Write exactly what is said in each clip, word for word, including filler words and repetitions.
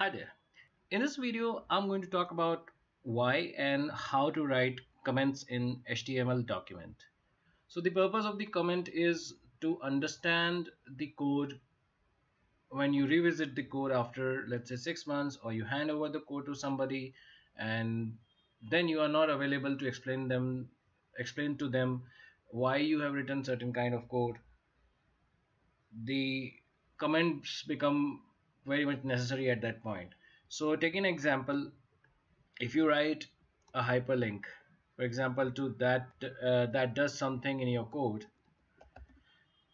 Hi there. In this video, I'm going to talk about why and how to write comments in H T M L document. So the purpose of the comment is to understand the code when you revisit the code after, let's say, six months, or you hand over the code to somebody and then you are not available to explain them, explain to them why you have written certain kind of code. The comments become very much necessary at that point. So take an example. If you write a hyperlink, for example, to that uh, that does something in your code,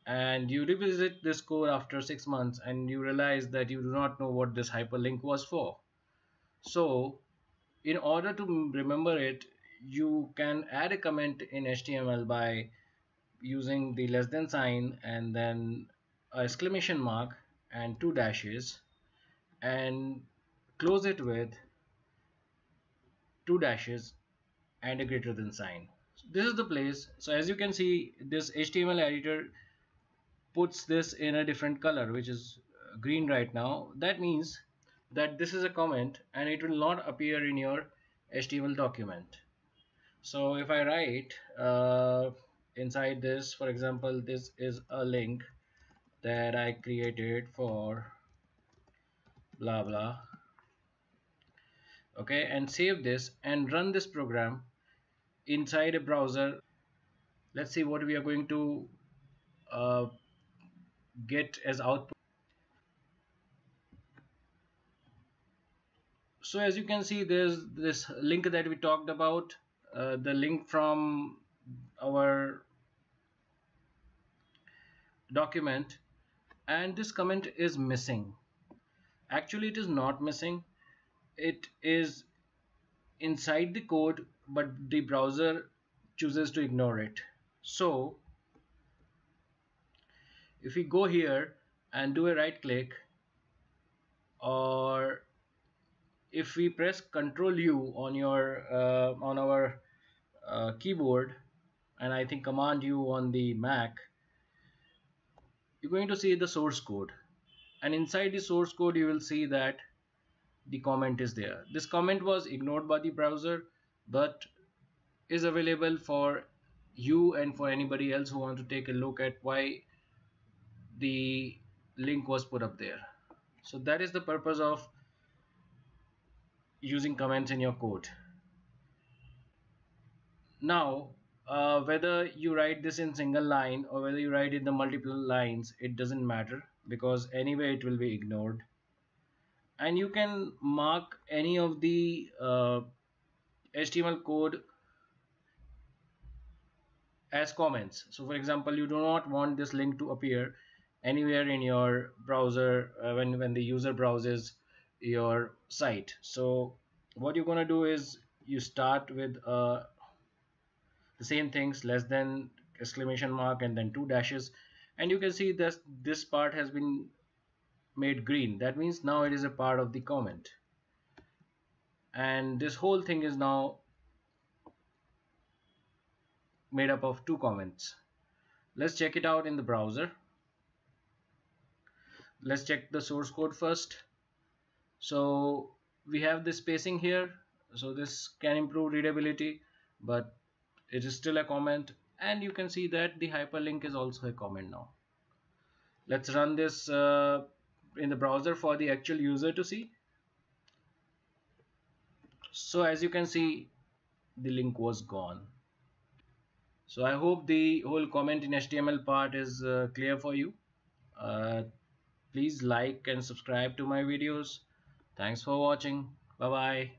and you revisit this code after six months and you realize that you do not know what this hyperlink was for. So in order to remember it, you can add a comment in H T M L by using the less than sign and then an exclamation mark and two dashes, and close it with two dashes and a greater than sign. So this is the place. So as you can see, this H T M L editor puts this in a different color, which is green right now. That means that this is a comment and it will not appear in your H T M L document. So if I write uh, inside this, for example, this is a link that I created for blah blah, okay, and save this and run this program inside a browser. Let's see what we are going to uh, get as output. So as you can see, there's this link that we talked about, uh, the link from our document, and this comment is missing. Actually, it is not missing. It is inside the code, but the browser chooses to ignore it. So if we go here and do a right click, or if we press Control U on your uh, on our uh, keyboard, and I think Command U on the Mac, you're going to see the source code. And inside the source code, you will see that the comment is there. This comment was ignored by the browser, but is available for you and for anybody else who wants to take a look at why the link was put up there. So that is the purpose of using comments in your code. Now, uh, whether you write this in single line or whether you write it in the multiple lines, it doesn't matter, because anyway it will be ignored. And you can mark any of the uh, H T M L code as comments. So for example, you do not want this link to appear anywhere in your browser uh, when, when the user browses your site. So what you're going to do is you start with uh, the same things, less than exclamation mark and then two dashes, and you can see that this part has been made green. That means now it is a part of the comment, and this whole thing is now made up of two comments. Let's check it out in the browser. Let's check the source code first. So we have the spacing here, so this can improve readability, but it is still a comment, and you can see that the hyperlink is also a comment now. Let's run this uh, in the browser for the actual user to see. So as you can see, the link was gone. So I hope the whole comment in H T M L part is uh, clear for you. Uh, please like and subscribe to my videos. Thanks for watching. Bye bye.